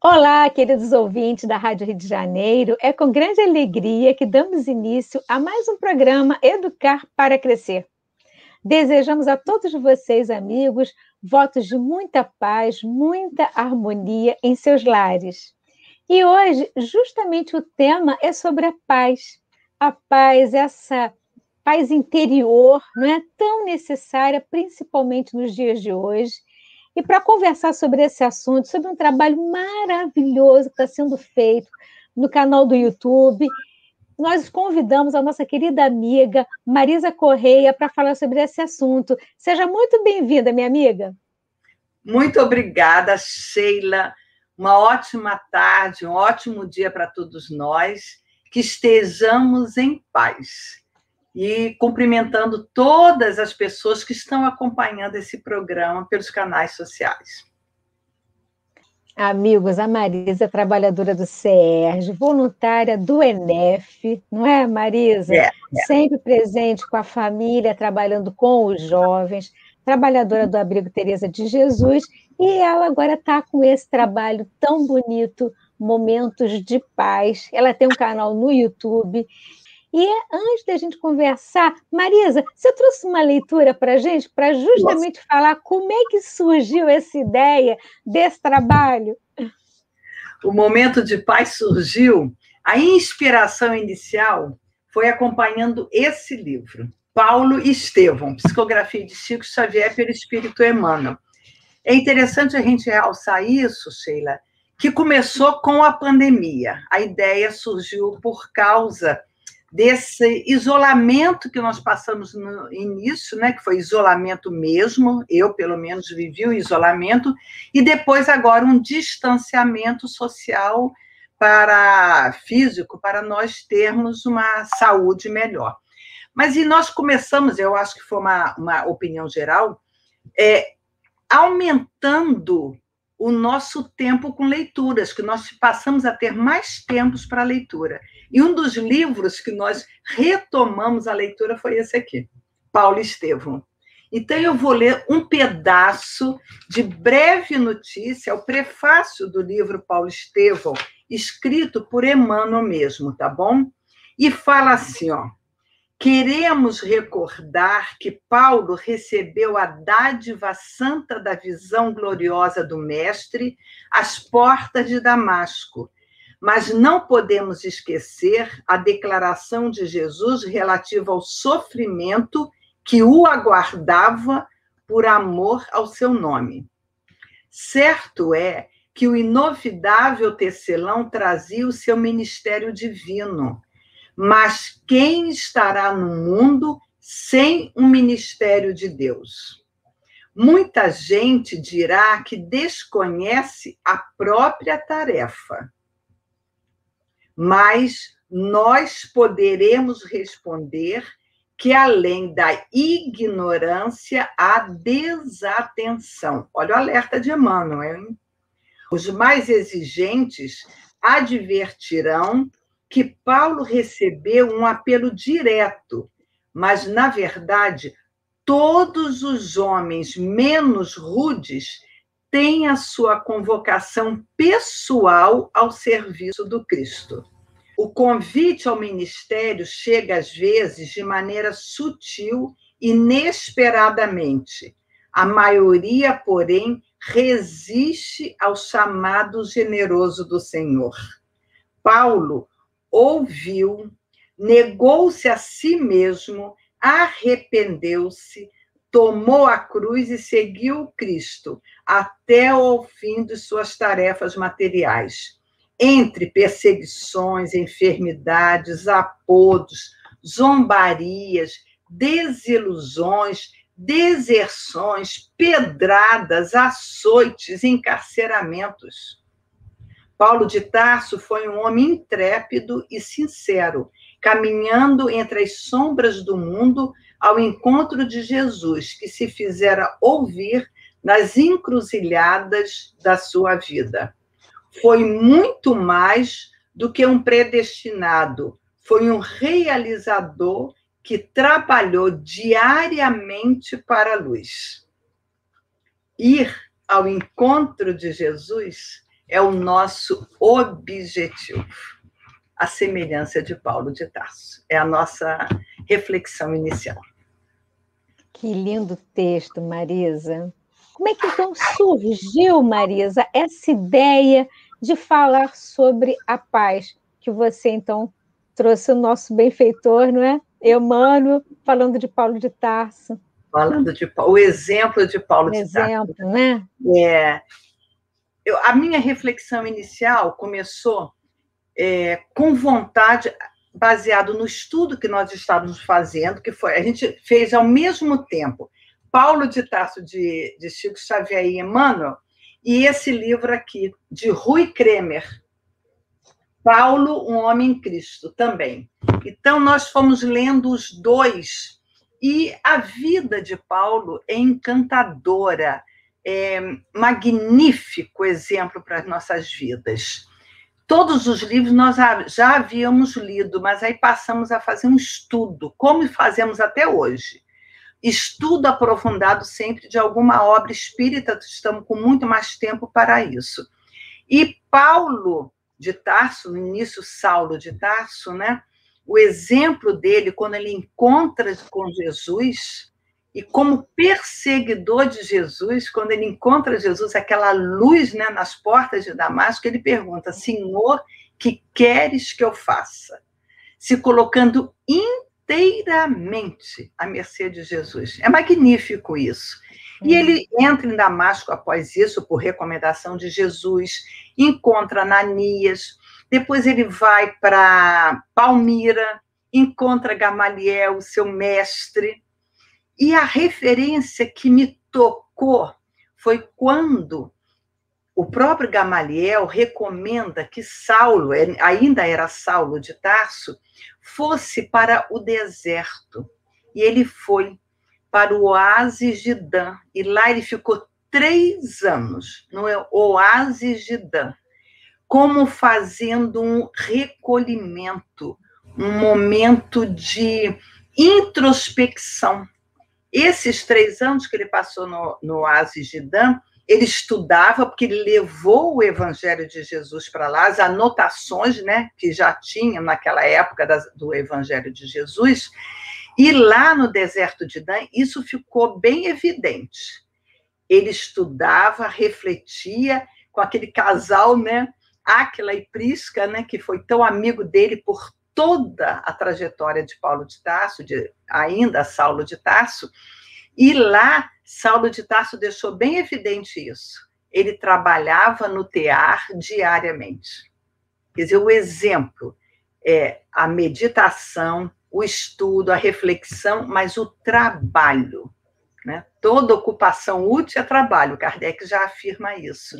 Olá, queridos ouvintes da Rádio Rio de Janeiro. É com grande alegria que damos início a mais um programa Educar para Crescer. Desejamos a todos vocês, amigos, votos de muita paz, muita harmonia em seus lares. E hoje, justamente o tema é sobre a paz. A paz, essa paz interior, não é tão necessária, principalmente nos dias de hoje. E para conversar sobre esse assunto, sobre um trabalho maravilhoso que está sendo feito no canal do YouTube, nós convidamos a nossa querida amiga Marisa Correia para falar sobre esse assunto. Seja muito bem-vinda, minha amiga. Muito obrigada, Sheila. Uma ótima tarde, um ótimo dia para todos nós. Que estejamos em paz. E cumprimentando todas as pessoas que estão acompanhando esse programa pelos canais sociais. Amigos, a Marisa, trabalhadora do CEERJ, voluntária do ENEF, não é, Marisa? É. Sempre presente com a família, trabalhando com os jovens, trabalhadora do Abrigo Tereza de Jesus, e ela agora está com esse trabalho tão bonito, Momentos de Paz. Ela tem um canal no YouTube. E antes da gente conversar, Marisa, você trouxe uma leitura para a gente, para justamente falar como é que surgiu essa ideia desse trabalho? O Momento de Paz surgiu, a inspiração inicial foi acompanhando esse livro, Paulo Estevão, Psicografia de Chico Xavier pelo Espírito Emmanuel. É interessante a gente realçar isso, Sheila, que começou com a pandemia. A ideia surgiu por causa desse isolamento que nós passamos no início, né, que foi isolamento mesmo, eu, pelo menos, vivi o isolamento, e depois agora um distanciamento social para físico, para nós termos uma saúde melhor. Mas e nós começamos, eu acho que foi uma opinião geral, aumentando o nosso tempo com leituras, que nós passamos a ter mais tempos para leitura. E um dos livros que nós retomamos a leitura foi esse aqui, Paulo Estevão. Então, eu vou ler um pedaço de breve notícia, o prefácio do livro Paulo Estevão, escrito por Emmanuel mesmo, tá bom? E fala assim, ó, queremos recordar que Paulo recebeu a dádiva santa da visão gloriosa do Mestre às portas de Damasco, mas não podemos esquecer a declaração de Jesus relativa ao sofrimento que o aguardava por amor ao seu nome. Certo é que o inovidável tecelão trazia o seu ministério divino, mas quem estará no mundo sem um ministério de Deus? Muita gente dirá que desconhece a própria tarefa, mas nós poderemos responder que, além da ignorância, há desatenção. Olha o alerta de Emmanuel, hein? Os mais exigentes advertirão que Paulo recebeu um apelo direto, mas, na verdade, todos os homens menos rudes têm a sua convocação pessoal ao serviço do Cristo. O convite ao ministério chega, às vezes, de maneira sutil, inesperadamente. A maioria, porém, resiste ao chamado generoso do Senhor. Paulo ouviu, negou-se a si mesmo, arrependeu-se, tomou a cruz e seguiu Cristo até o fim de suas tarefas materiais. Entre perseguições, enfermidades, apodos, zombarias, desilusões, deserções, pedradas, açoites, encarceramentos. Paulo de Tarso foi um homem intrépido e sincero, caminhando entre as sombras do mundo ao encontro de Jesus, que se fizera ouvir nas encruzilhadas da sua vida. Foi muito mais do que um predestinado, foi um realizador que trabalhou diariamente para a luz. Ir ao encontro de Jesus é o nosso objetivo, a semelhança de Paulo de Tarso. É a nossa reflexão inicial. Que lindo texto, Marisa. Como é que então surgiu, Marisa, essa ideia de falar sobre a paz que você então trouxe o nosso benfeitor, não é? Emmanuel, falando de Paulo de Tarso. Falando de Paulo, o exemplo de Paulo de Tarso. Exemplo, né? É. A minha reflexão inicial começou com vontade, baseado no estudo que nós estávamos fazendo, que foi, a gente fez ao mesmo tempo Paulo de Tarso de Chico Xavier e Emmanuel, e esse livro aqui, de Rui Kremer, Paulo, um Homem em Cristo, também. Então, nós fomos lendo os dois, e a vida de Paulo é encantadora, é magnífico exemplo para as nossas vidas. Todos os livros nós já havíamos lido, mas aí passamos a fazer um estudo, como fazemos até hoje. Estudo aprofundado sempre de alguma obra espírita, estamos com muito mais tempo para isso. E Paulo de Tarso, no início Saulo de Tarso, né? O exemplo dele, quando ele encontra com Jesus, e como perseguidor de Jesus, quando ele encontra Jesus, aquela luz, né, nas portas de Damasco, ele pergunta: Senhor, que queres que eu faça? Se colocando inteiramente à mercê de Jesus. É magnífico isso. E ele entra em Damasco após isso, por recomendação de Jesus, encontra Ananias, depois ele vai para Palmira, encontra Gamaliel, seu mestre. E a referência que me tocou foi quando o próprio Gamaliel recomenda que Saulo, ainda era Saulo de Tarso, fosse para o deserto. E ele foi para o Oásis de Dã. E lá ele ficou 3 anos, no Oásis de Dã, como fazendo um recolhimento, um momento de introspecção. Esses 3 anos que ele passou no Oásis de Dã, ele estudava, porque ele levou o Evangelho de Jesus para lá, as anotações, né, que já tinham naquela época do Evangelho de Jesus, e lá no deserto de Dã, isso ficou bem evidente. Ele estudava, refletia com aquele casal, né, Áquila e Prisca, né, que foi tão amigo dele por toda a trajetória de Paulo de Tarso, ainda Saulo de Tarso, e lá Saulo de Tarso deixou bem evidente isso. Ele trabalhava no tear diariamente. Quer dizer, o exemplo é a meditação, o estudo, a reflexão, mas o trabalho, né? Toda ocupação útil é trabalho, Kardec já afirma isso.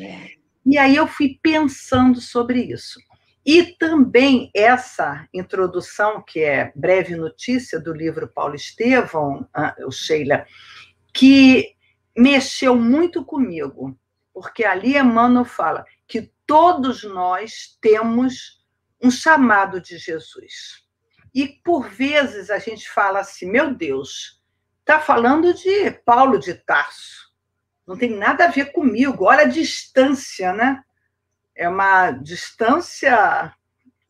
E aí eu fui pensando sobre isso. E também essa introdução, que é breve notícia do livro Paulo Estevão, o Sheila, que mexeu muito comigo, porque ali Emmanuel fala que todos nós temos um chamado de Jesus. E por vezes a gente fala assim: meu Deus, está falando de Paulo de Tarso, não tem nada a ver comigo, olha a distância, né? É uma distância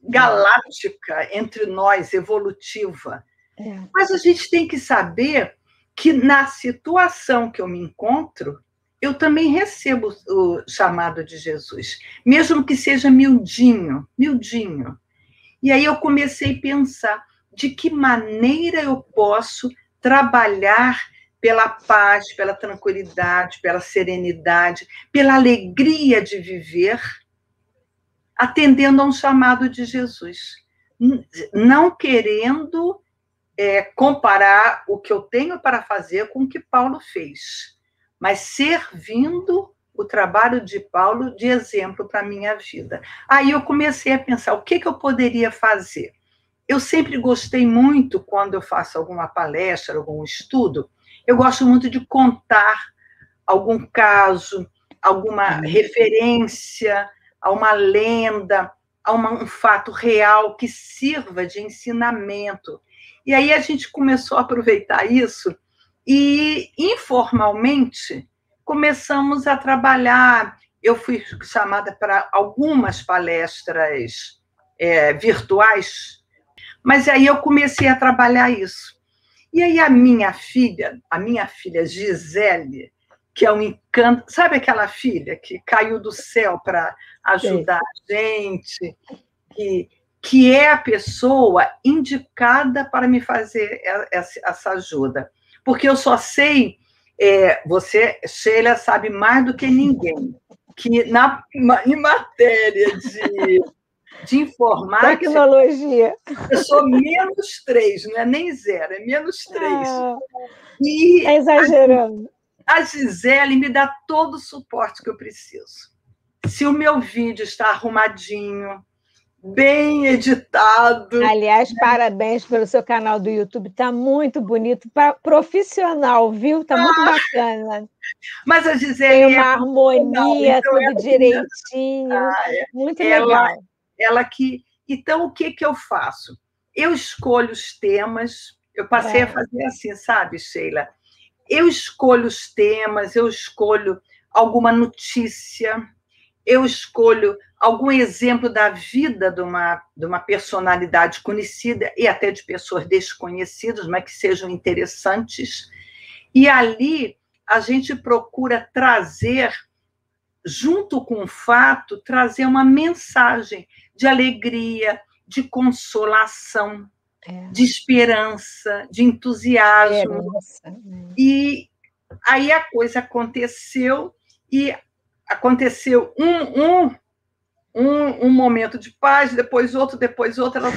galáctica entre nós, evolutiva. É. Mas a gente tem que saber que, na situação que eu me encontro, eu também recebo o chamado de Jesus, mesmo que seja miudinho, miudinho. E aí eu comecei a pensar de que maneira eu posso trabalhar pela paz, pela tranquilidade, pela serenidade, pela alegria de viver, atendendo a um chamado de Jesus, não querendo comparar o que eu tenho para fazer com o que Paulo fez, mas servindo o trabalho de Paulo de exemplo para a minha vida. Aí eu comecei a pensar, o que eu poderia fazer? Eu sempre gostei muito, quando eu faço alguma palestra, algum estudo, eu gosto muito de contar algum caso, alguma referência, a uma lenda, a um fato real que sirva de ensinamento. E aí a gente começou a aproveitar isso e, informalmente, começamos a trabalhar eu fui chamada para algumas palestras virtuais, mas aí eu comecei a trabalhar isso. E aí a minha filha Gisele, que é um encanto... Sabe aquela filha que caiu do céu para ajudar a gente? Que é a pessoa indicada para me fazer essa ajuda. Porque eu só sei... você, Sheila, sabe mais do que ninguém que em matéria de informática... Tecnologia. Eu sou menos 3, não é nem 0, é menos 3. Está exagerando. A Gisele me dá todo o suporte que eu preciso. Se o meu vídeo está arrumadinho, bem editado... Aliás, parabéns pelo seu canal do YouTube, está muito bonito, profissional, viu? Está muito bacana. Mas a Gisele... Tem uma harmonia, então tudo direitinho, muito legal. Ela que... Então, o que eu faço? Eu escolho os temas, eu passei a fazer assim, sabe, Sheila? Eu escolho os temas, eu escolho alguma notícia... Eu escolho algum exemplo da vida de uma personalidade conhecida e até de pessoas desconhecidas, mas que sejam interessantes. E ali a gente procura trazer, junto com o fato, trazer uma mensagem de alegria, de consolação, de esperança, de entusiasmo. E aí a coisa aconteceu e... Aconteceu um momento de paz, depois outro. Ela...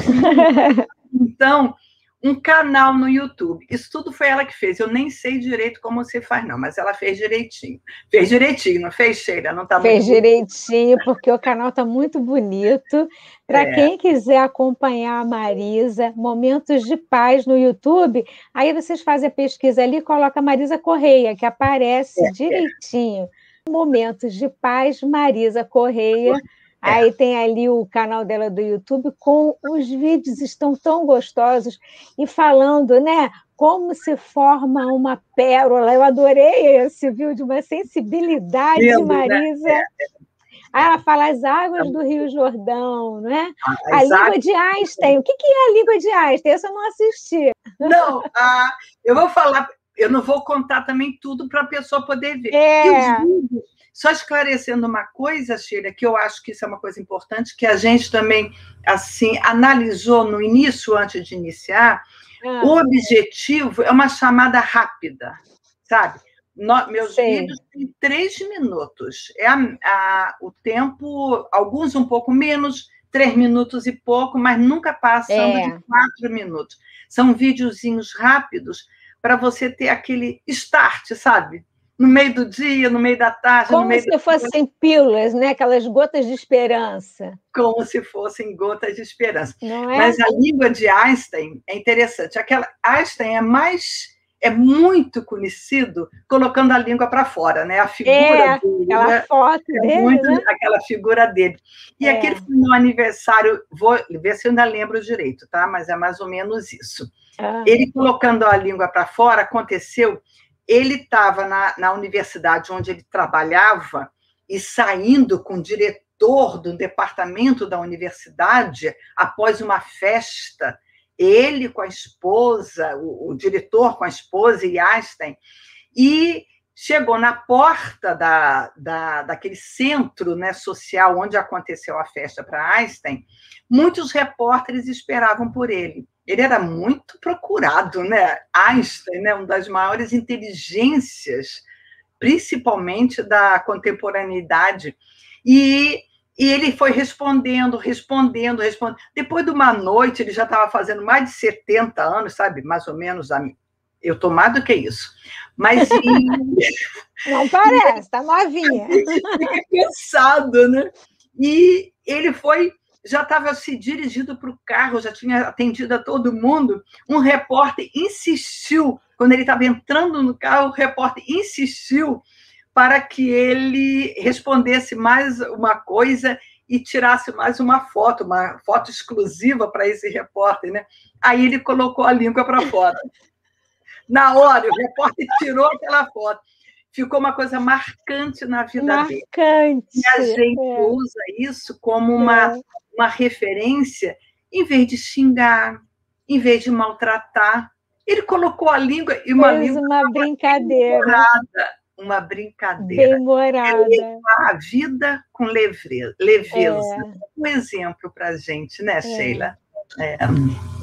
Então, um canal no YouTube. Isso tudo foi ela que fez. Eu nem sei direito como você faz, não, mas ela fez direitinho. Fez direitinho, não fez, Sheila? Não tá fez muito... direitinho, porque o canal está muito bonito. Para quem quiser acompanhar a Marisa, Momentos de Paz no YouTube, aí vocês fazem a pesquisa ali e colocam a Marisa Correia, que aparece direitinho. Momentos de Paz, Marisa Correia. Aí tem ali o canal dela do YouTube, com os vídeos estão tão gostosos, e falando, né, como se forma uma pérola. Eu adorei esse vídeo, de uma sensibilidade, lindo, Marisa. Né? Aí ela fala as águas do Rio Jordão, né? A língua de Einstein. O que é a língua de Einstein? Essa eu não assisti. Não, eu vou falar... Eu não vou contar também tudo para a pessoa poder ver. E os vídeos, só esclarecendo uma coisa, Sheila, que eu acho que isso é uma coisa importante, que a gente também assim analisou no início, antes de iniciar, o objetivo é uma chamada rápida, sabe? Meus vídeos têm 3 minutos. É o tempo, alguns um pouco menos, 3 minutos e pouco, mas nunca passando de 4 minutos. São videozinhos rápidos, para você ter aquele start, sabe? No meio do dia, no meio da tarde... Como se fossem pílulas, né? Aquelas gotas de esperança. Como se fossem gotas de esperança. Mas a língua de Einstein é interessante. Aquela Einstein é muito conhecido colocando a língua para fora, né? A figura dele. Aquela foto dele. Muito, né? Aquela figura dele. E aquele foi no aniversário... Vou ver se eu ainda lembro direito, tá? Mas é mais ou menos isso. Ele colocando a língua para fora, aconteceu, ele estava na universidade onde ele trabalhava e saindo com o diretor do departamento da universidade após uma festa, ele com a esposa, o diretor com a esposa e Einstein, e chegou na porta daquele centro, né, social onde aconteceu a festa para Einstein, muitos repórteres esperavam por ele. Ele era muito procurado, né? Einstein, né? Uma das maiores inteligências, principalmente da contemporaneidade. E ele foi respondendo. Depois de uma noite, ele já estava fazendo mais de 70 anos, sabe? Mais ou menos, eu estou mais do que isso. Mas... Não parece, está novinha. Fiquei pensado, né? E ele foi... já estava se dirigindo para o carro, já tinha atendido a todo mundo, um repórter insistiu, quando ele estava entrando no carro, o repórter insistiu para que ele respondesse mais uma coisa e tirasse mais uma foto exclusiva para esse repórter, né? Aí ele colocou a língua para fora. Na hora, o repórter tirou aquela foto. ficou uma coisa marcante na vida dele. Marcante. E a gente usa isso como uma referência, em vez de xingar, em vez de maltratar. Ele colocou a língua e uma língua... uma brincadeira. Uma brincadeira. Bem morada. A vida com leveza. Um exemplo para a gente, né, Sheila?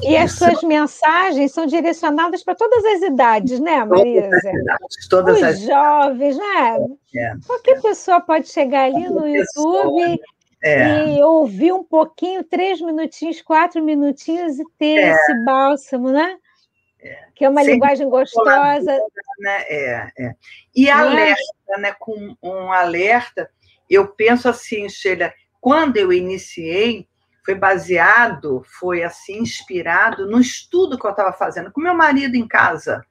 E as suas mensagens são direcionadas para todas as idades, né, Marisa? Todas as idades. Todas as jovens, né? Qualquer pessoa pode chegar ali no YouTube... E ouvir um pouquinho, 3 minutinhos, 4 minutinhos, e ter esse bálsamo, né? Que é uma linguagem gostosa. Né? E alerta, né? Com um alerta, eu penso assim, Sheila, quando eu iniciei, foi baseado, foi assim, inspirado no estudo que eu estava fazendo com meu marido em casa,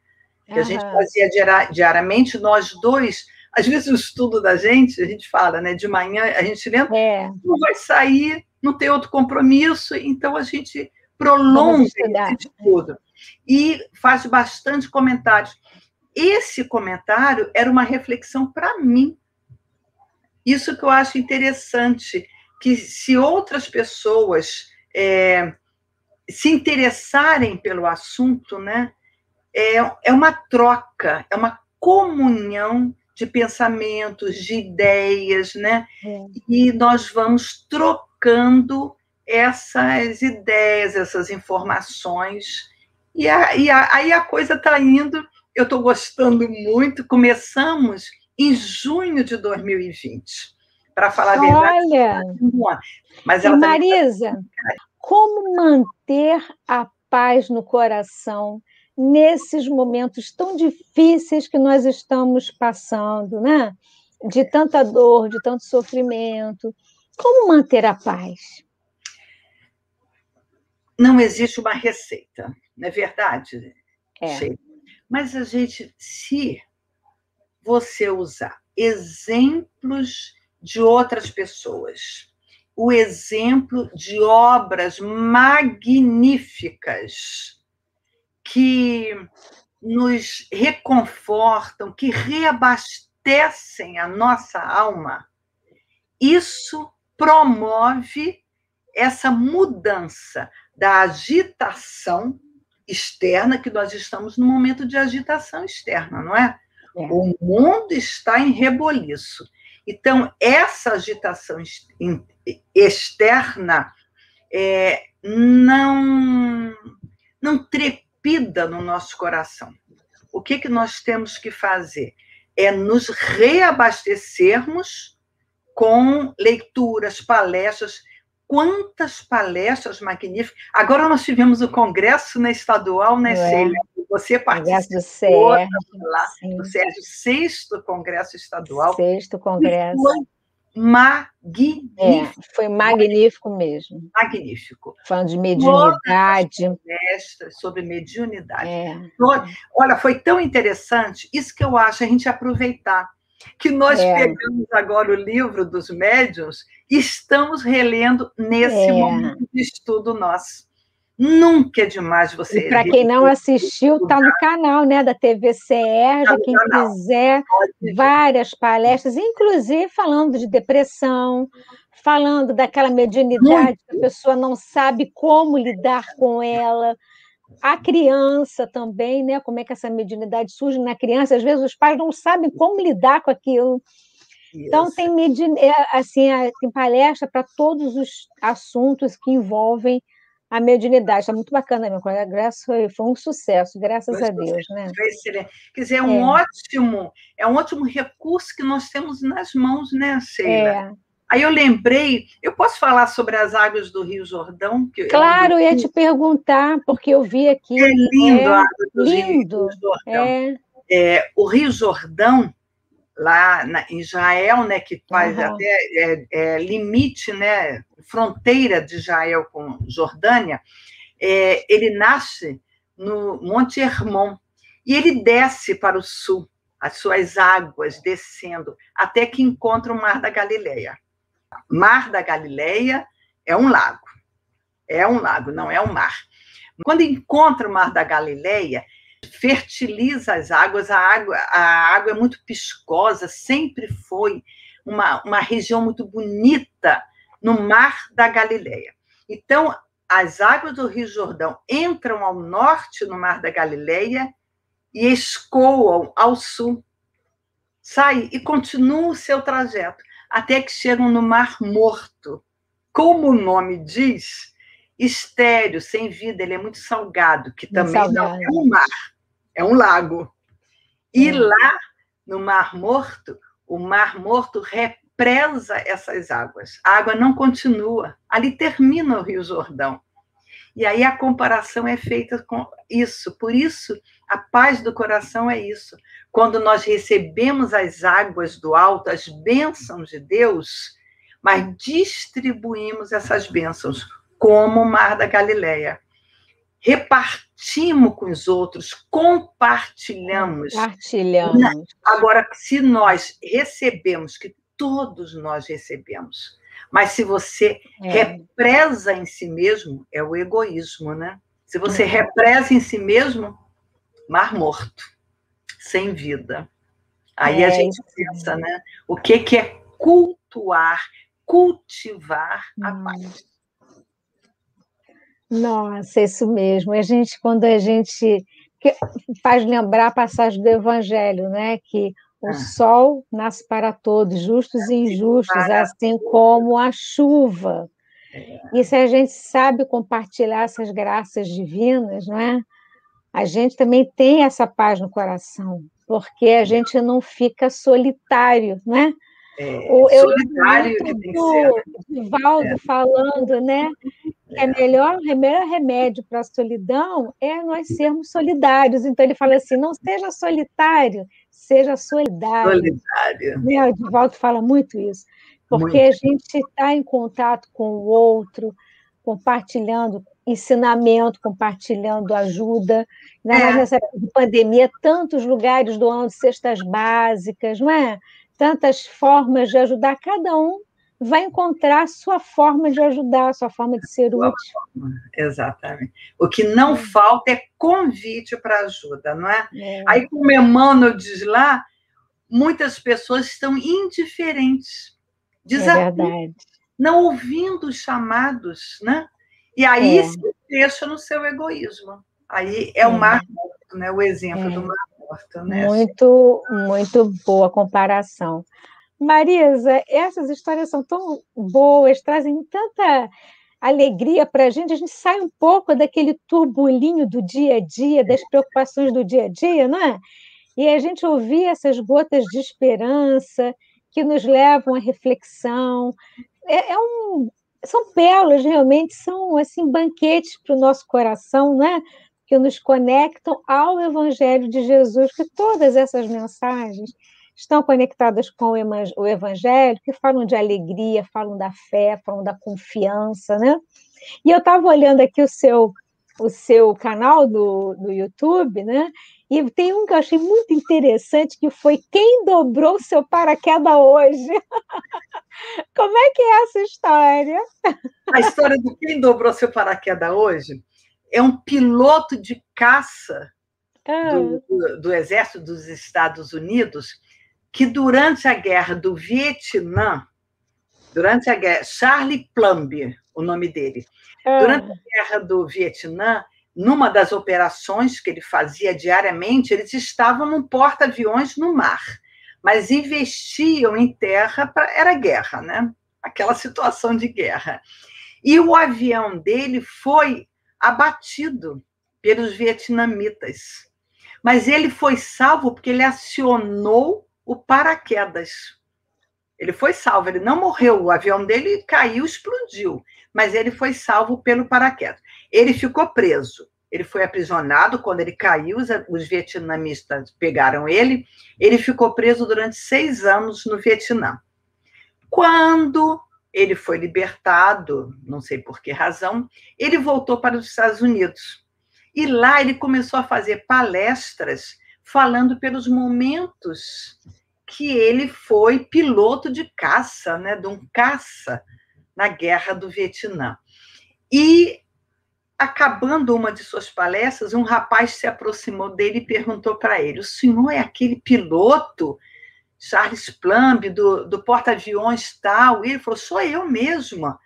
que a gente fazia diariamente, nós dois. Às vezes o estudo da gente, a gente fala, né? De manhã a gente lembra, não vai sair, não tem outro compromisso, então a gente prolonga esse estudo. E faz bastante comentários. Esse comentário era uma reflexão para mim. Isso que eu acho interessante, que se outras pessoas se interessarem pelo assunto, né, é uma troca, é uma comunhão de pensamentos, de ideias, né? E nós vamos trocando essas ideias, essas informações, aí a coisa está indo, eu estou gostando muito, começamos em junho de 2020, para falar a verdade. Olha, mas ela Marisa, como manter a paz no coração nesses momentos tão difíceis que nós estamos passando, né? De tanta dor, de tanto sofrimento. Como manter a paz? Não existe uma receita, não é verdade? Mas a gente, se você usar exemplos de outras pessoas, o exemplo de obras magníficas, que nos reconfortam, que reabastecem a nossa alma, isso promove essa mudança da agitação externa, que nós estamos num momento de agitação externa, não é? O mundo está em reboliço. Então, essa agitação externa não trepida no nosso coração. O que nós temos que fazer? É nos reabastecermos com leituras, palestras. Quantas palestras magníficas! Agora nós tivemos o Congresso Estadual, né, Sheila? Você participou do CEERJ, Sexto Congresso Estadual. Sexto Congresso. Magnífico. Foi magnífico mesmo. Magnífico. Falando de mediunidade. Sobre mediunidade. Olha, foi tão interessante, isso que eu acho, a gente aproveitar, que nós pegamos agora o Livro dos Médiuns e estamos relendo nesse momento de estudo nosso. Nunca é demais você... E para quem não assistiu, está no canal, né, da TVCR, quem quiser, várias palestras, inclusive falando de depressão, falando daquela mediunidade que a pessoa não sabe como lidar com ela, a criança também, né, como é que essa mediunidade surge na criança, às vezes os pais não sabem como lidar com aquilo. Então, tem palestra para todos os assuntos que envolvem a mediunidade. Está muito bacana, meu congresso foi um sucesso, graças a Deus, né? Foi excelente. Quer dizer, é um ótimo recurso que nós temos nas mãos, né, Sheila? Aí eu lembrei, eu posso falar sobre as águas do Rio Jordão? Que claro, eu ia te perguntar, porque eu vi aqui. É lindo a água do Rio Jordão. O Rio Jordão, lá em Israel, né, que faz até limite, né, fronteira de Israel com Jordânia, ele nasce no Monte Hermon e ele desce para o sul, as suas águas descendo, até que encontra o Mar da Galileia. Mar da Galileia é um lago, não é um mar. Quando encontra o Mar da Galileia, fertiliza as águas. A água é muito piscosa, sempre foi uma região muito bonita no Mar da Galileia. Então, as águas do Rio Jordão entram ao norte no Mar da Galileia e escoam ao sul. Saem e continuam o seu trajeto, até que chegam no Mar Morto. Como o nome diz, estéril, sem vida, ele é muito salgado, que também não é um mar, é um lago. E lá, no Mar Morto, o Mar Morto represa essas águas. A água não continua, ali termina o Rio Jordão. E aí a comparação é feita com isso. Por isso, a paz do coração é isso. Quando nós recebemos as águas do alto, as bênçãos de Deus, mas distribuímos essas bênçãos, como o Mar da Galileia. Repartimos com os outros, compartilhamos. Agora, se nós recebemos, que todos nós recebemos, mas se você represa em si mesmo, é o egoísmo, né? Se você represa em si mesmo, Mar Morto, sem vida. Aí a gente pensa, né? O que é cultuar, cultivar a paz? Nossa, isso mesmo. A gente, quando a gente faz lembrar a passagem do Evangelho, né? Que o sol nasce para todos, justos e injustos, assim como a chuva. E se a gente sabe compartilhar essas graças divinas, não é? A gente também tem essa paz no coração, porque a gente não fica solitário, né? Solidário que tem que ser. O Divaldo falando, né? Que o melhor remédio para a solidão é nós sermos solidários. Então, ele fala assim, não seja solitário, seja solidário. Solidário. Né? O Divaldo fala muito isso. Porque a gente está em contato com o outro, compartilhando ensinamento, compartilhando ajuda. Né? Nessa pandemia, tantos lugares doando cestas básicas, não é? Tantas formas de ajudar, cada um vai encontrar a sua forma de ajudar, a sua forma de ser útil. Exatamente. O que não falta é convite para ajuda, não é? Aí, como Emmanuel diz lá, muitas pessoas estão indiferentes, desatentas, não ouvindo os chamados, né? E aí se deixa no seu egoísmo. Aí é o Mar Morto, né? O exemplo do Mar Morto, né? Muito boa comparação. Marisa, essas histórias são tão boas, trazem tanta alegria para a gente sai um pouco daquele turbulinho do dia a dia, das preocupações do dia a dia, não é? E a gente ouvir essas gotas de esperança que nos levam à reflexão. São belas, realmente, são assim, banquetes para o nosso coração, né? Que nos conectam ao Evangelho de Jesus, que todas essas mensagens estão conectadas com o Evangelho, que falam de alegria, falam da fé, falam da confiança, né? E eu estava olhando aqui o seu canal do YouTube, né? E tem um que eu achei muito interessante, que foi Quem Dobrou o Seu Paraquedas Hoje? Como é que é essa história? A história do Quem Dobrou o Seu Paraquedas Hoje é um piloto de caça do Exército dos Estados Unidos que, durante a Guerra do Vietnã, Charlie Plumb, o nome dele, durante a Guerra do Vietnã, numa das operações que ele fazia diariamente, eles estavam num porta-aviões no mar, mas investiam em terra, era guerra, né? Aquela situação de guerra. E o avião dele foi abatido pelos vietnamitas, mas ele foi salvo porque ele acionou o paraquedas. Ele foi salvo, ele não morreu, o avião dele caiu, explodiu, mas ele foi salvo pelo paraquedas. Ele ficou preso, ele foi aprisionado, quando ele caiu, os vietnamistas pegaram ele ficou preso durante 6 anos no Vietnã. Quando ele foi libertado, não sei por que razão, ele voltou para os Estados Unidos. E lá ele começou a fazer palestras falando pelos momentos que ele foi piloto de caça, né, de um caça na Guerra do Vietnã. E Acabando uma de suas palestras, um rapaz se aproximou dele e perguntou para ele: o senhor é aquele piloto, Charlie Plumb, do porta-aviões tal? E ele falou: sou eu mesmo.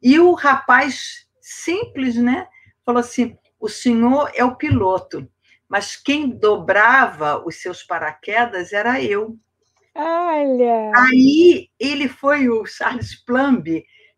E o rapaz, simples, né, falou assim: o senhor é o piloto, mas quem dobrava os seus paraquedas era eu. Olha! Aí ele foi, o Charlie Plumb,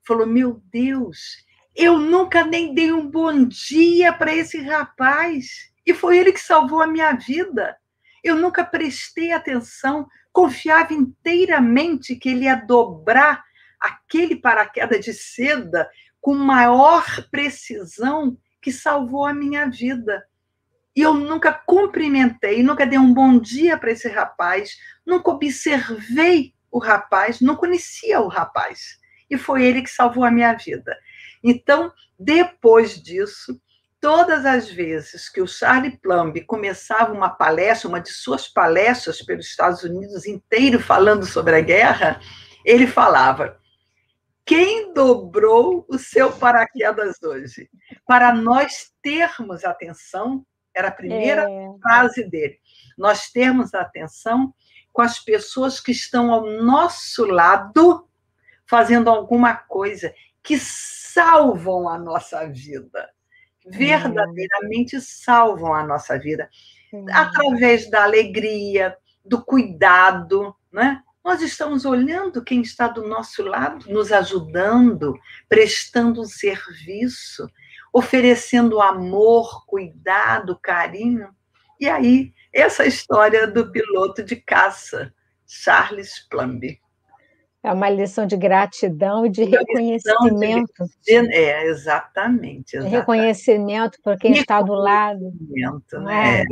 falou: meu Deus, eu nunca nem dei um bom dia para esse rapaz. E foi ele que salvou a minha vida. Eu nunca prestei atenção, confiava inteiramente que ele ia dobrar aquele paraquedas de seda com maior precisão, que salvou a minha vida. E eu nunca cumprimentei, nunca dei um bom dia para esse rapaz, nunca observei o rapaz, não conhecia o rapaz. E foi ele que salvou a minha vida. Então, depois disso, todas as vezes que o Charlie Plumb começava uma palestra, uma de suas palestras pelos Estados Unidos inteiro falando sobre a guerra, ele falava: quem dobrou o seu paraquedas hoje? Para nós termos atenção, era a primeira frase dele, nós termos atenção com as pessoas que estão ao nosso lado fazendo alguma coisa que salvam a nossa vida, verdadeiramente salvam a nossa vida, através da alegria, do cuidado, né? Nós estamos olhando quem está do nosso lado, nos ajudando, prestando um serviço, oferecendo amor, cuidado, carinho. E aí, essa história do piloto de caça, Charles Plumb. É uma lição de gratidão e de reconhecimento. É, exatamente. De reconhecimento por quem está do lado. Né?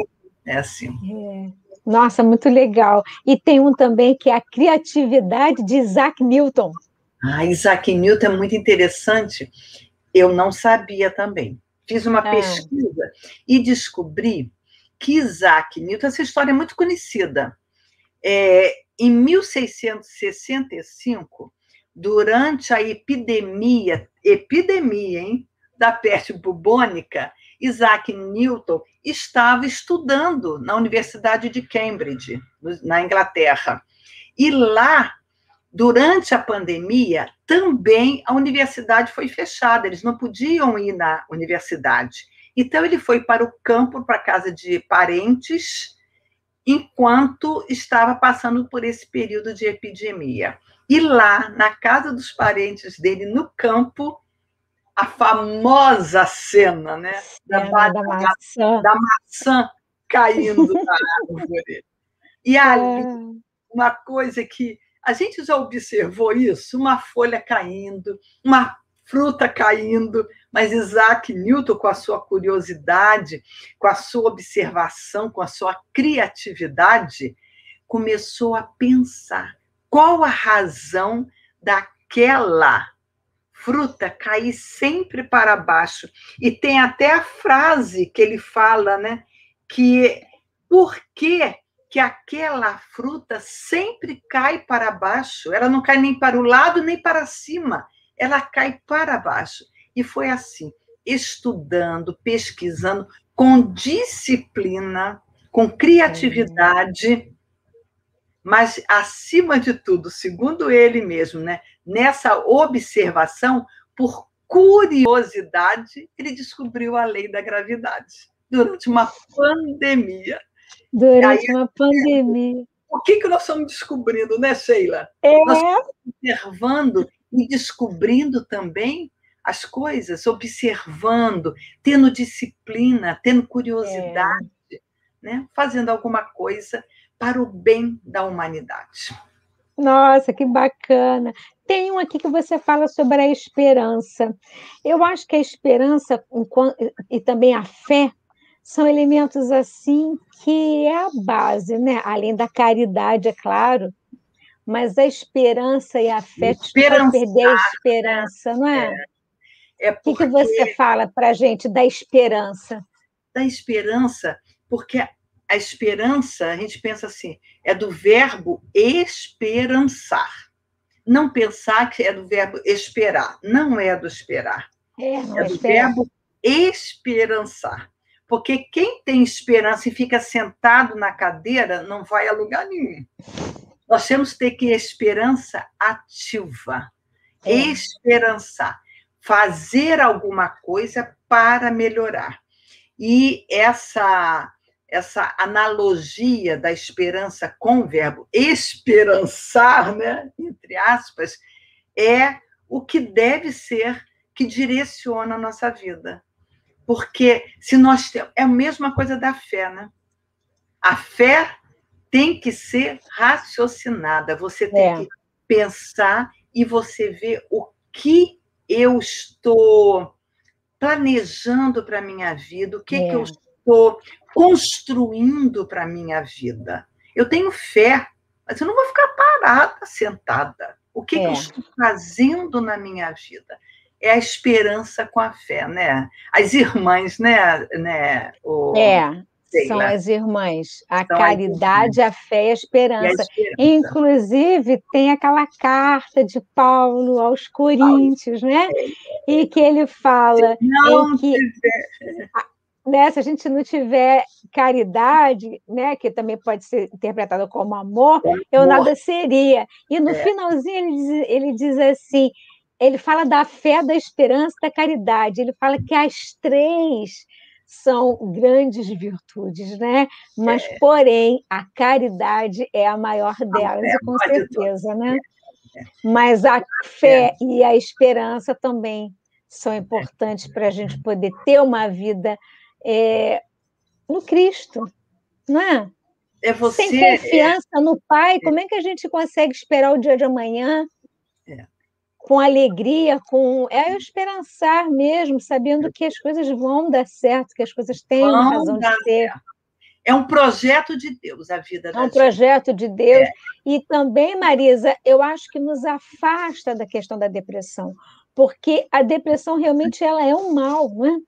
É assim. É. Nossa, muito legal. E tem um também que é a criatividade de Isaac Newton. Ah, Isaac Newton é muito interessante. Eu não sabia também. Fiz uma pesquisa e descobri que Isaac Newton, essa história é muito conhecida, em 1665, durante a epidemia, hein, da peste bubônica, Isaac Newton estava estudando na Universidade de Cambridge, na Inglaterra. E lá, durante a pandemia, também a universidade foi fechada, eles não podiam ir na universidade. Então, ele foi para o campo, para a casa de parentes, enquanto estava passando por esse período de epidemia. E lá, na casa dos parentes dele, no campo, a famosa cena, né, da maçã caindo da árvore. E ali, uma coisa que a gente já observou isso, uma folha caindo, uma fruta caindo, mas Isaac Newton, com a sua curiosidade, com a sua observação, com a sua criatividade, começou a pensar qual a razão daquela fruta cair sempre para baixo. E tem até a frase que ele fala, né, que por quê? Que aquela fruta sempre cai para baixo, ela não cai nem para o lado, nem para cima, ela cai para baixo. E foi assim, estudando, pesquisando, com disciplina, com criatividade, mas, acima de tudo, segundo ele mesmo, né, nessa observação, por curiosidade, ele descobriu a lei da gravidade, durante uma pandemia. Durante uma pandemia. O que nós estamos descobrindo, né, Sheila? Nós estamos observando e descobrindo também as coisas, observando, tendo disciplina, tendo curiosidade, né? Fazendo alguma coisa para o bem da humanidade. Nossa, que bacana! Tem um aqui que você fala sobre a esperança. Eu acho que a esperança e também a fé são elementos assim que é a base, né? Além da caridade, é claro, mas a esperança e a fé, não perder a esperança, não é? O que você fala para a gente da esperança? Da esperança, porque a esperança, a gente pensa assim, é do verbo esperançar. Não pensar que é do verbo esperar, não é do esperar. É do verbo esperançar. Porque quem tem esperança e fica sentado na cadeira não vai a lugar nenhum. Nós temos que ter que esperança ativa. É. Esperançar. Fazer alguma coisa para melhorar. E essa analogia da esperança com o verbo esperançar, né, entre aspas, é o que deve ser, que direciona a nossa vida. Porque se nós temos... É a mesma coisa da fé, né? A fé tem que ser raciocinada. Você tem que pensar e você ver o que eu estou planejando para a minha vida, o que, que eu estou construindo para a minha vida. Eu tenho fé, mas eu não vou ficar parada, sentada. O que, que eu estou fazendo na minha vida? É a esperança com a fé, né? As irmãs, né? São as irmãs. A caridade, a fé e a esperança. Inclusive, tem aquela carta de Paulo aos Coríntios, né? E que ele fala... Se a gente não tiver caridade, né, que também pode ser interpretada como amor, eu nada seria. E no finalzinho ele diz assim, ele fala da fé, da esperança, da caridade. Ele fala que as três são grandes virtudes, né? Mas, porém, a caridade é a maior delas, e com certeza, né? Mas a fé e a esperança também são importantes para a gente poder ter uma vida... no Cristo, não é? Sem confiança no Pai, como é que a gente consegue esperar o dia de amanhã com alegria, com... esperançar mesmo, sabendo que as coisas vão dar certo, que as coisas têm uma razão de ser. É um projeto de Deus, a vida da gente. É um projeto de Deus. E também, Marisa, eu acho que nos afasta da questão da depressão, porque a depressão realmente ela é um mal, não é?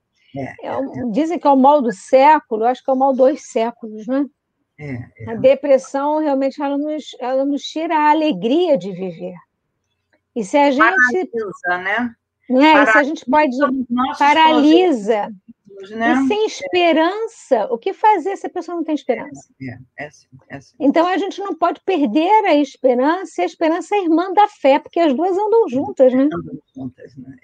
Dizem que é o mal do século, eu acho que é o mal dos séculos, né? A depressão realmente ela nos tira a alegria de viver. E se a gente paralisa, né? E se a gente pode paralisa, né? E sem esperança, o que fazer se a pessoa não tem esperança? Assim. Então a gente não pode perder a esperança. E a esperança é a irmã da fé, porque as duas andam juntas, né? Andam juntas, né?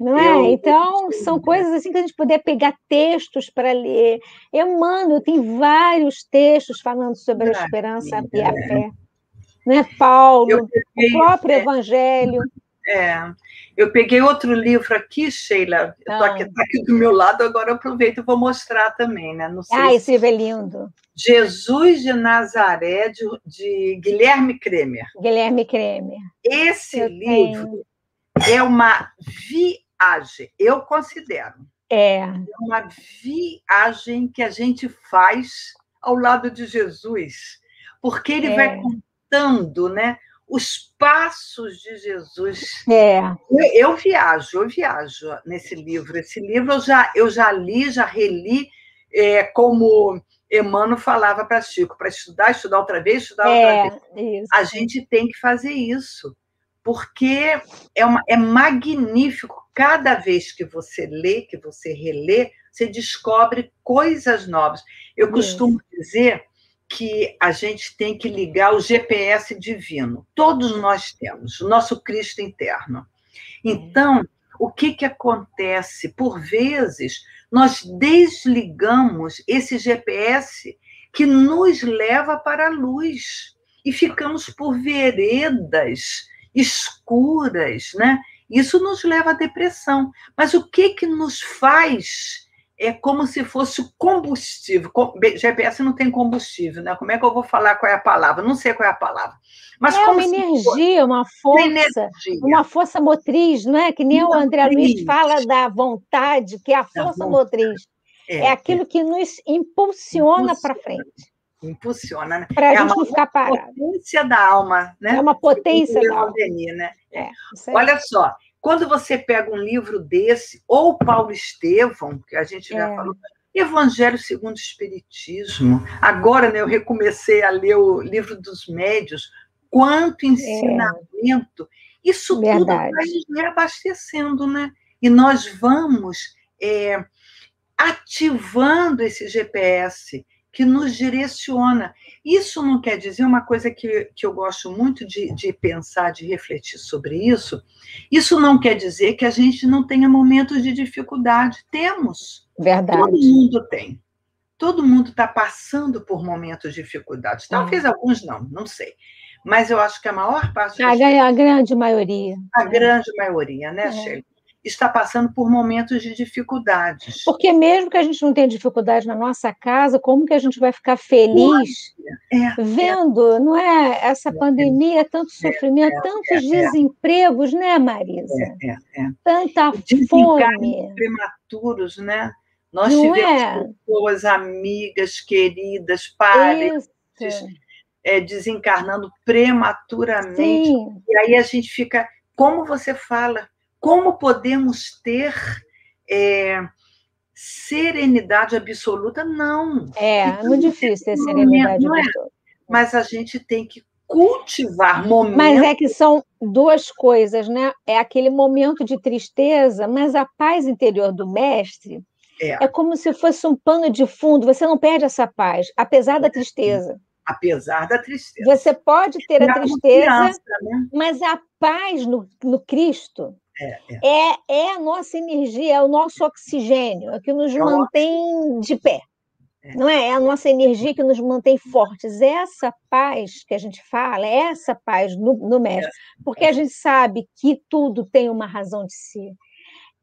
Não é? Então, são coisas assim que a gente puder pegar textos para ler. Emmanuel tem vários textos falando sobre a esperança e a fé. Né? Paulo, o próprio Evangelho. Eu peguei outro livro aqui, Sheila. Está aqui do meu lado, agora eu aproveito e vou mostrar também. Né? Não sei esse livro é lindo. Jesus de Nazaré, de Guilherme Kremer. Guilherme Kremer. Esse livro é uma viagem, eu considero. É uma viagem que a gente faz ao lado de Jesus, porque ele vai contando, né, os passos de Jesus. Eu viajo nesse livro. Esse livro eu já li, já reli, como Emmanuel falava para Chico, para estudar outra vez, estudar outra vez. Isso. A gente tem que fazer isso. Porque é magnífico. Cada vez que você lê, que você relê, você descobre coisas novas. Eu costumo dizer que a gente tem que ligar o GPS divino. Todos nós temos, o nosso Cristo interno. Então, o que acontece? Por vezes, nós desligamos esse GPS que nos leva para a luz e ficamos por veredas escuras, né? Isso nos leva à depressão. Mas o que nos faz é como se fosse o combustível. GPS não tem combustível, né? Como é que eu vou falar qual é a palavra? Não sei qual é a palavra. Mas como uma energia, uma força motriz, não é? Que nem o André Luiz fala da vontade, que é a força motriz. É aquilo que nos impulsiona para frente. Impulsiona, né? Para a gente não ficar parado. É uma potência da alma, né? É uma potência da alma. Né? Olha só, quando você pega um livro desse, ou Paulo Estevão, que a gente já falou, Evangelho segundo o Espiritismo, agora, né, eu recomecei a ler o Livro dos Médiuns, quanto ensinamento, isso tudo vai nos reabastecendo, né? E nós vamos ativando esse GPS que nos direciona. Isso não quer dizer uma coisa que eu gosto muito de pensar, de refletir sobre isso. Isso não quer dizer que a gente não tenha momentos de dificuldade. Temos. Verdade. Todo mundo tem. Todo mundo está passando por momentos de dificuldade. Talvez alguns não, não sei. Mas eu acho que a maior parte... A grande maioria. A grande maioria, né, Sheila? Está passando por momentos de dificuldades. Porque mesmo que a gente não tenha dificuldade na nossa casa, como que a gente vai ficar feliz vendo, não é? Essa pandemia, tanto sofrimento, tantos desempregos, né, Marisa? Tanta fome. Prematuros, né? Nós não tivemos pessoas, amigas, queridas, parentes, desencarnando prematuramente. Sim. E aí a gente fica... Como você fala... Como podemos ter serenidade absoluta? Não. É muito difícil ter serenidade absoluta. Mas a gente tem que cultivar momentos... Mas é que são duas coisas, né? É aquele momento de tristeza, mas a paz interior do mestre é como se fosse um pano de fundo. Você não perde essa paz, apesar da tristeza. Apesar da tristeza. Você pode ter a tristeza, né? Mas a paz no Cristo... É a nossa energia, é o nosso oxigênio, é que nos mantém de pé, não é? É a nossa energia que nos mantém fortes. Essa paz que a gente fala, é essa paz no mestre, porque a gente sabe que tudo tem uma razão de ser,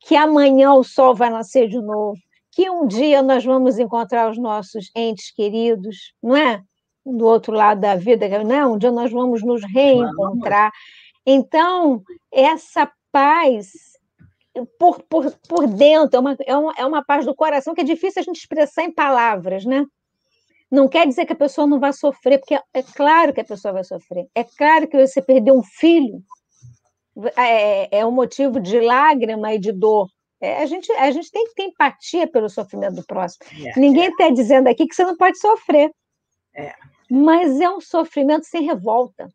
que amanhã o sol vai nascer de novo, que um dia nós vamos encontrar os nossos entes queridos, não é? Do outro lado da vida, não é? Um dia nós vamos nos reencontrar. Então, essa paz por dentro, é uma paz do coração que é difícil a gente expressar em palavras, né? Não quer dizer que a pessoa não vai sofrer, porque é claro que a pessoa vai sofrer, é claro que você perdeu um filho, é um motivo de lágrima e de dor. A gente tem que ter empatia pelo sofrimento do próximo. Ninguém está dizendo aqui que você não pode sofrer, mas é um sofrimento sem revolta.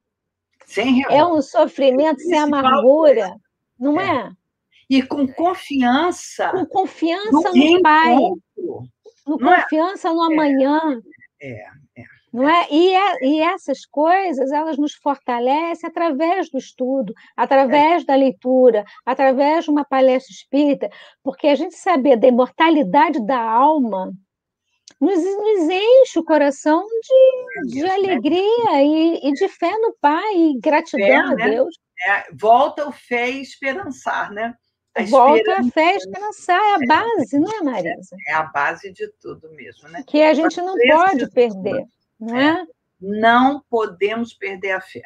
É um sofrimento sem amargura. Não é? E com confiança. Com confiança no Pai. Com confiança no amanhã. Não é? E essas coisas, elas nos fortalecem através do estudo, através da leitura, através de uma palestra espírita, porque a gente saber da imortalidade da alma nos enche o coração de alegria e de fé no Pai, e gratidão a Deus. Volta a fé e esperançar, né? Volta a fé e esperançar, é a base, não é, Marisa? É a base de tudo mesmo, né? Que a gente não pode perder, não é? Não podemos perder a fé,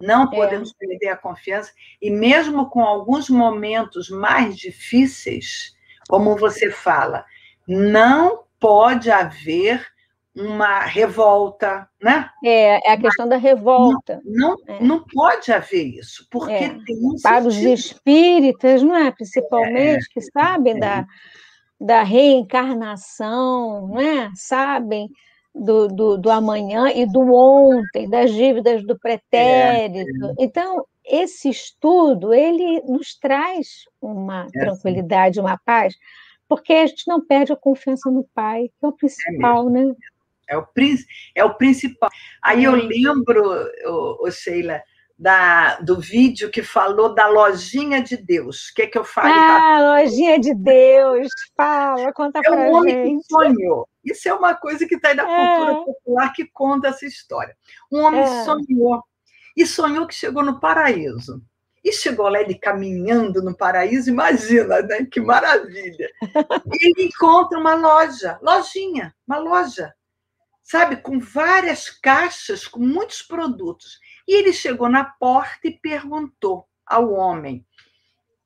não podemos perder a confiança, e mesmo com alguns momentos mais difíceis, como você fala, não pode haver uma revolta, né? É a questão da revolta. Não pode haver isso, porque tem um sentido. Para os espíritas, não é? Principalmente, que sabem da reencarnação, não é? Sabem do amanhã e do ontem, das dívidas do pretérito. Então, esse estudo, ele nos traz uma tranquilidade, uma paz, porque a gente não perde a confiança no Pai, que é o principal, né? É o principal. Aí eu lembro, Sheila, do vídeo que falou da lojinha de Deus. O que é que eu falei? Lojinha de Deus. Fala, conta pra gente. É um homem que sonhou. Isso é uma coisa que está aí na cultura popular que conta essa história. Um homem sonhou. E sonhou que chegou no paraíso. E chegou lá ele caminhando no paraíso, imagina, né? Que maravilha. Ele encontra uma loja, sabe? Com várias caixas, com muitos produtos. E ele chegou na porta e perguntou ao homem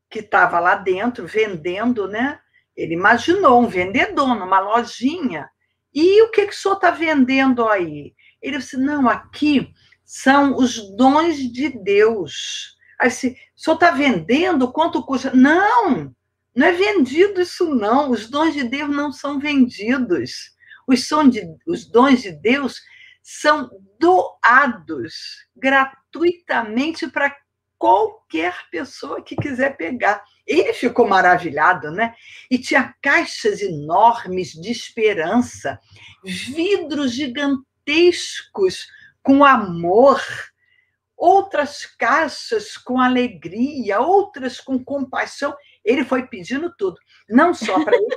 que estava lá dentro, vendendo, né? Ele imaginou um vendedor numa lojinha. E o que o senhor está vendendo aí? Ele disse, não, aqui são os dons de Deus. Aí, se o senhor está vendendo, quanto custa? Não, não é vendido isso não, os dons de Deus não são vendidos, os dons de Deus são doados gratuitamente para qualquer pessoa que quiser pegar. Ele ficou maravilhado, né? E tinha caixas enormes de esperança, vidros gigantescos com amor, outras caixas com alegria, outras com compaixão. Ele foi pedindo tudo, não só para ele,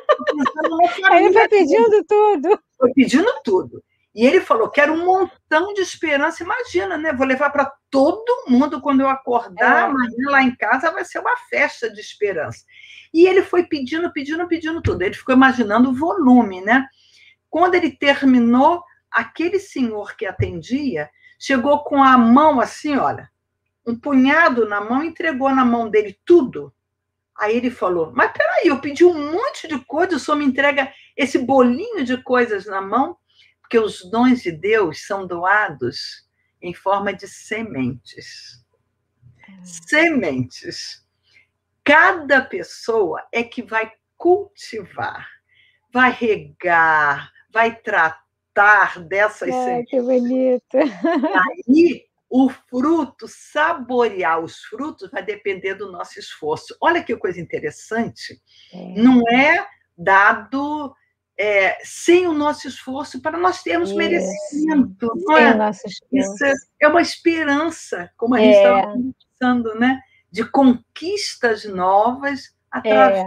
ele foi pedindo tudo. Foi pedindo tudo. E ele falou, quero um montão de esperança. Imagina, né? Vou levar para todo mundo quando eu acordar. Amanhã lá em casa vai ser uma festa de esperança. E ele foi pedindo, pedindo, pedindo tudo. Ele ficou imaginando o volume, né? Quando ele terminou, aquele senhor que atendia chegou com a mão assim, olha, um punhado na mão, entregou na mão dele tudo. Aí ele falou, mas peraí, eu pedi um monte de coisa, o senhor me entrega esse bolinho de coisas na mão? Porque os dons de Deus são doados em forma de sementes. Sementes. Cada pessoa é que vai cultivar, vai regar, vai tratar dessas sementes. Que bonito! Aí o fruto, saborear os frutos, vai depender do nosso esforço. Olha que coisa interessante. Não é dado... sem o nosso esforço, para nós termos merecimento. Não é? Isso é uma esperança, como a gente estava pensando, né? De conquistas novas através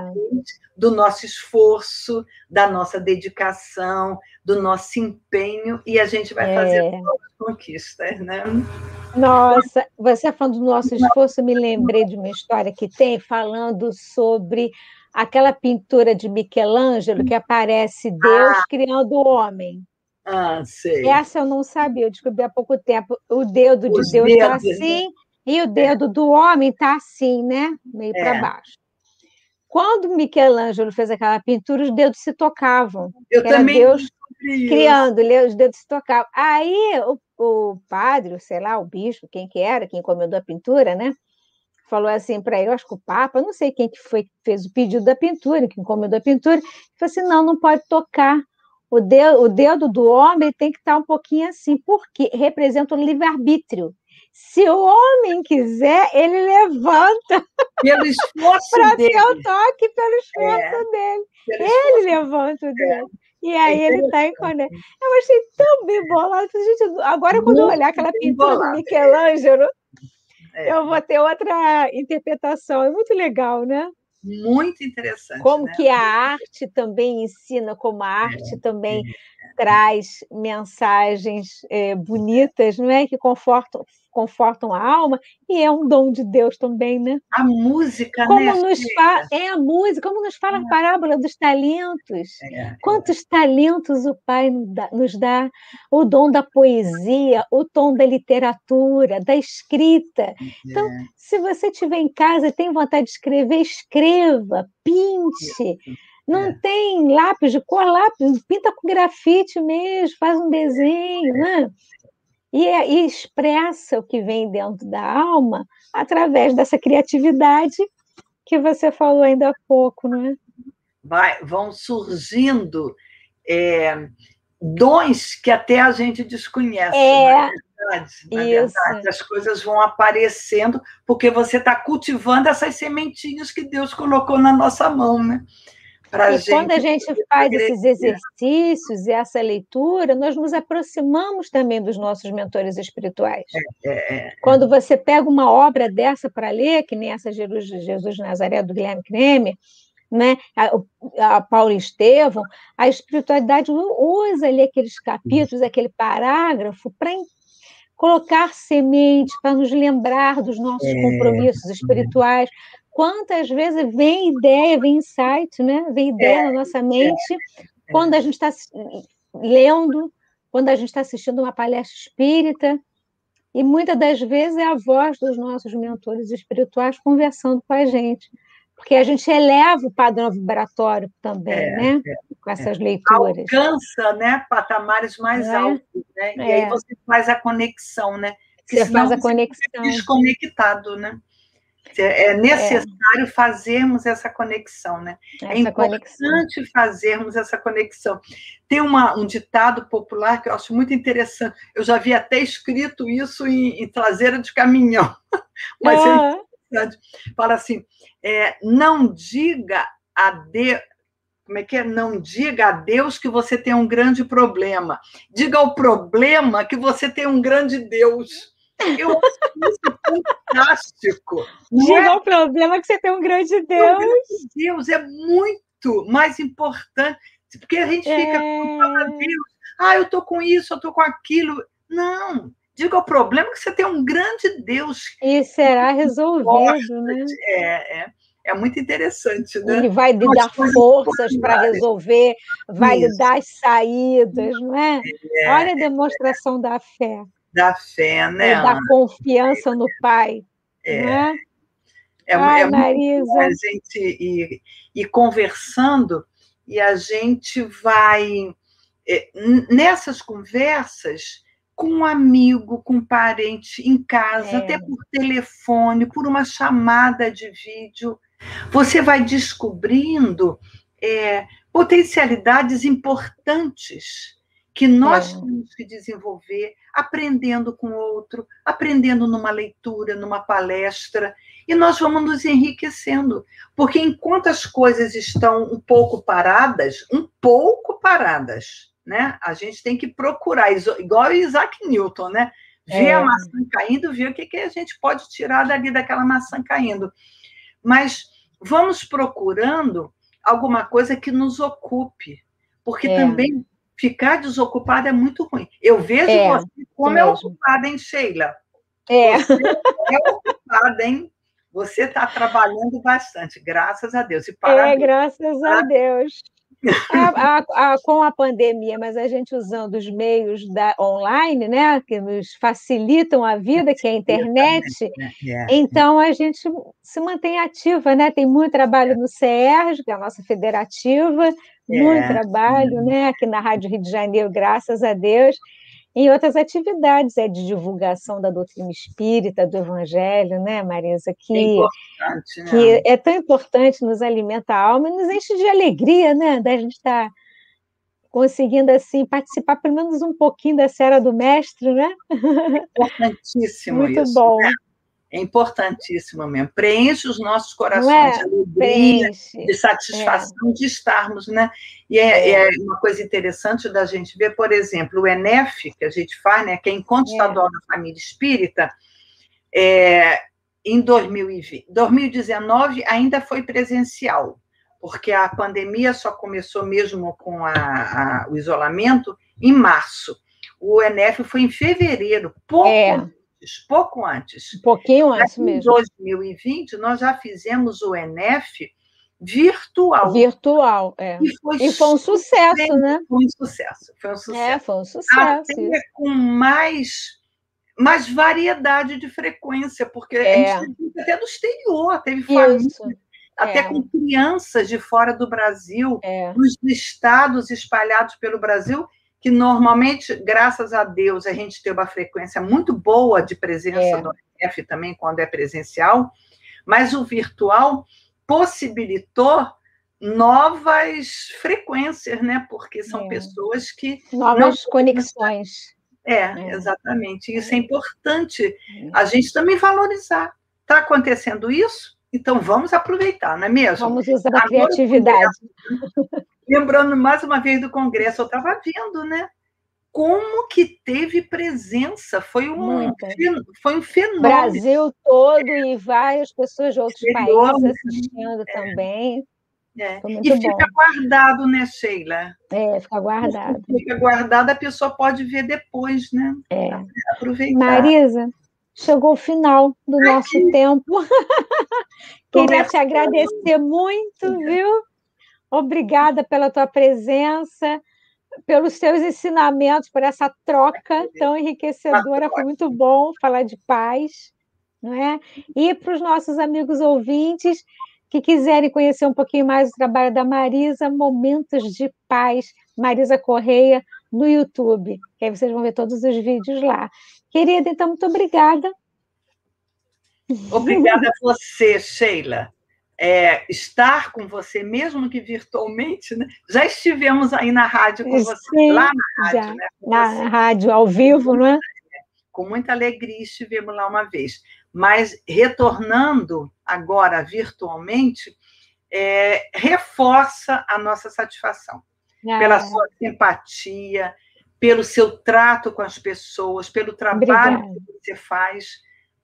do nosso esforço, da nossa dedicação, do nosso empenho, e a gente vai fazer novas conquistas, né? Nossa, você falando do nosso esforço, eu me lembrei de uma história que tem falando sobre... aquela pintura de Michelangelo que aparece Deus criando o homem. Ah, sei. Essa eu não sabia, eu descobri há pouco tempo. O dedo de Deus está assim e o dedo do homem está assim, né? Meio para baixo. Quando Michelangelo fez aquela pintura, os dedos se tocavam. Eu também Deus criando, os dedos se tocavam. Aí o padre, sei lá, o bispo, quem que era, que encomendou a pintura, né? Falou assim para ele, eu acho que o Papa, não sei quem que foi que fez o pedido da pintura, que encomendou a pintura, ele falou assim, não pode tocar, o dedo do homem tem que estar um pouquinho assim, porque representa o livre-arbítrio. Se o homem quiser, ele levanta pelo esforço para ter o toque pelo esforço dele. Ele levanta o dedo. E aí ele está em conexão. Eu achei tão bem bolado. Gente, agora quando eu olhar aquela pintura do Michelangelo, eu vou ter outra interpretação. É muito legal, né? Muito interessante. Como que a arte também ensina, como a arte também traz mensagens bonitas, não é? Que confortam a alma, e é um dom de Deus também, né? A música, como a música, como nos fala a parábola dos talentos. Quantos talentos o Pai nos dá? O dom da poesia, o dom da literatura, da escrita. Então, se você estiver em casa e tem vontade de escrever, escreva, pinte. Não tem lápis de cor, pinta com grafite mesmo, faz um desenho, né? E expressa o que vem dentro da alma através dessa criatividade que você falou ainda há pouco, não é? Vão surgindo dons que até a gente desconhece, na verdade, as coisas vão aparecendo porque você está cultivando essas sementinhas que Deus colocou na nossa mão, né? Quando a gente faz esses exercícios e essa leitura, nós nos aproximamos também dos nossos mentores espirituais. Quando você pega uma obra dessa para ler, que nem essa Jesus de Nazaré, do Guilherme Kremer, né? A Paulo Estevão, a espiritualidade usa ali aqueles capítulos, aquele parágrafo, para colocar semente, para nos lembrar dos nossos compromissos espirituais. Quantas vezes vem ideia, vem insight, né? Vem ideia na nossa mente quando a gente está lendo, quando a gente está assistindo uma palestra espírita, e muitas das vezes é a voz dos nossos mentores espirituais conversando com a gente, porque a gente eleva o padrão vibratório também, né? Com essas leituras. Alcança, né? Patamares mais altos, né? E aí você faz a conexão, né? Porque você faz a conexão. Você fica desconectado, né? É necessário fazermos essa conexão, né? Essa é importante fazermos essa conexão. Tem um ditado popular que eu acho muito interessante. Eu já vi até escrito isso em traseira de caminhão. Mas é interessante. Fala assim, não diga a Deus... Como é que é? Não diga a Deus que você tem um grande problema. Diga ao problema que você tem um grande Deus. Eu acho isso fantástico. Diga o problema que você tem um grande Deus. Um grande Deus é muito mais importante, porque a gente fica falando a Deus, eu estou com isso, eu estou com aquilo. Não, diga o problema que você tem um grande Deus. E será resolvido, né? É muito interessante, né? Ele vai lhe dar forças para resolver, vai lhe dar as saídas, não é? Olha a demonstração da fé. Da fé, né? E da confiança no Pai. Né? Marisa. A gente ir conversando, e a gente vai, nessas conversas, com um amigo, com um parente, em casa, até por telefone, por uma chamada de vídeo, você vai descobrindo potencialidades importantes que nós temos que desenvolver, aprendendo com o outro, aprendendo numa leitura, numa palestra, e nós vamos nos enriquecendo, porque enquanto as coisas estão um pouco paradas, né? A gente tem que procurar, igual o Isaac Newton, né? Ver a maçã caindo, ver o que a gente pode tirar dali daquela maçã caindo. Mas vamos procurando alguma coisa que nos ocupe, porque também... Ficar desocupada é muito ruim. Eu vejo você como é ocupada, hein, Sheila? Você é ocupada, hein? Você está trabalhando bastante, graças a Deus. E parabéns. Graças a Deus. Com a pandemia, mas a gente usando os meios online, né, que nos facilitam a vida, que é a internet, então a gente se mantém ativa, né? Tem muito trabalho no CEERJ, que é a nossa federativa, muito trabalho, né, aqui na Rádio Rio de Janeiro, graças a Deus, e outras atividades de divulgação da doutrina espírita, do evangelho, né, Marisa? Que é tão importante, nos alimenta a alma e nos enche de alegria, né, da gente estar conseguindo, assim, participar pelo menos um pouquinho da seara do mestre, né? É importantíssimo. Muito isso, bom. Né? É importantíssimo mesmo. Preenche os nossos corações de alegria, de satisfação de estarmos, né? E é uma coisa interessante da gente ver, por exemplo, o ENEF, que a gente faz, né? Que é Encontro Estadual da Família Espírita, em 2019 ainda foi presencial, porque a pandemia só começou mesmo com o isolamento em março. O ENEF foi em fevereiro, pouco antes. Um pouquinho antes mesmo. Em 2020, nós já fizemos o ENEF virtual. Virtual, E foi um sucesso, né? Foi um sucesso. Até com mais variedade de frequência, porque a gente teve até do exterior, teve família, até com crianças de fora do Brasil, nos estados espalhados pelo Brasil, que normalmente, graças a Deus, a gente tem uma frequência muito boa de presença do ENEF também, quando é presencial, mas o virtual possibilitou novas frequências, né? Porque são pessoas que... Novas conexões. Exatamente. Isso é importante a gente também valorizar. Está acontecendo isso? Então, vamos aproveitar, não é mesmo? Vamos usar a criatividade. Lembrando mais uma vez do Congresso, eu estava vendo, né? Como que teve presença, foi um fenômeno. Brasil todo e várias pessoas de outros países assistindo também. E fica guardado, né, Sheila? Fica guardado. Fica guardado, a pessoa pode ver depois, né? Aproveitar. Marisa, chegou o final do nosso tempo. Queria te agradecer muito, viu? Obrigada pela tua presença, pelos teus ensinamentos, por essa troca tão enriquecedora. Foi muito bom falar de paz, não é? E para os nossos amigos ouvintes que quiserem conhecer um pouquinho mais o trabalho da Marisa, Momentos de Paz, Marisa Correia, no YouTube. Que aí vocês vão ver todos os vídeos lá. Querida, então, muito obrigada. Obrigada a você, Sheila. Estar com você, mesmo que virtualmente, né? Já estivemos aí na rádio com você, sim, lá na rádio, já, né? Na rádio, ao vivo, né? Com muita alegria estivemos lá uma vez. Mas, retornando agora virtualmente, reforça a nossa satisfação pela sua simpatia, pelo seu trato com as pessoas, pelo trabalho que você faz.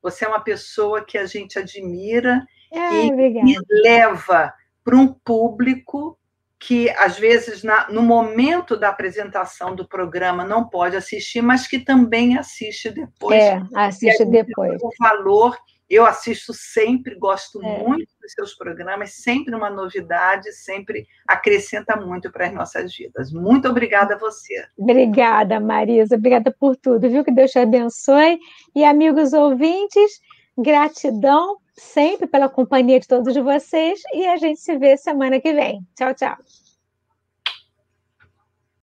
Você é uma pessoa que a gente admira e leva para um público que, às vezes, no momento da apresentação do programa não pode assistir, mas que também assiste depois. Assiste depois. O valor, eu assisto sempre, gosto muito dos seus programas, sempre uma novidade, sempre acrescenta muito para as nossas vidas. Muito obrigada a você. Obrigada, Marisa, obrigada por tudo, viu? Que Deus te abençoe. E, amigos ouvintes, gratidão sempre pela companhia de todos vocês e a gente se vê semana que vem. Tchau, tchau.